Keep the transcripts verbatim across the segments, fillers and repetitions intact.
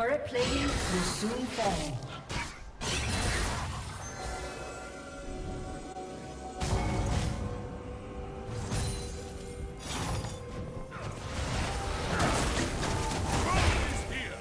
Turret plating will soon fall. Fire is here.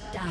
Shut down.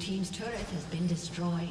Team's turret has been destroyed.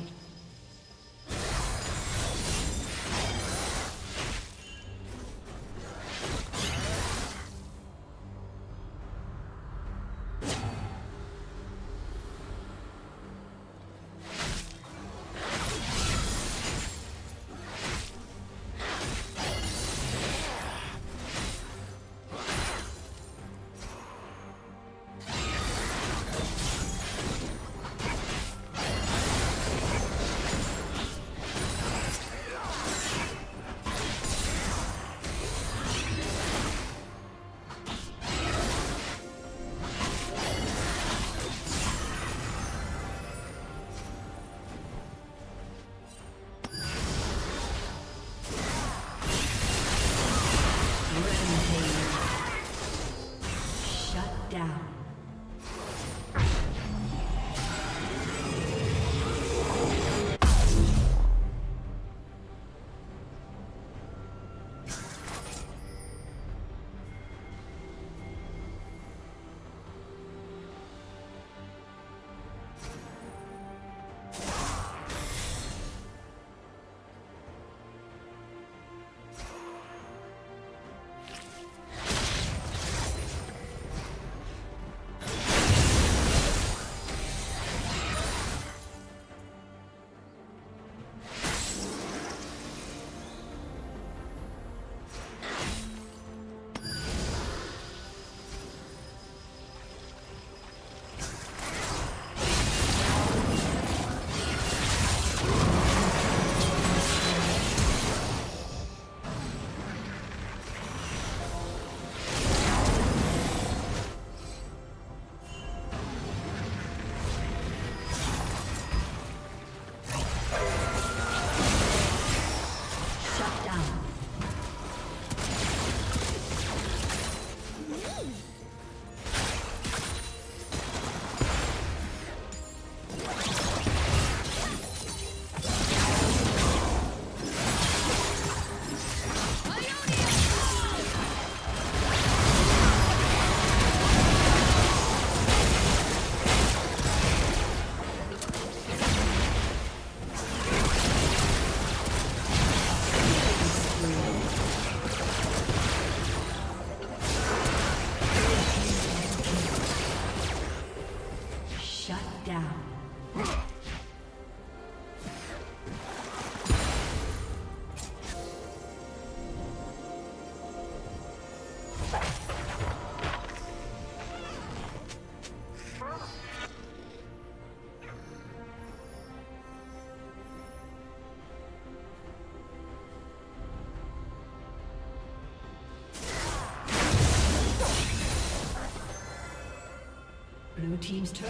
Blue team's turret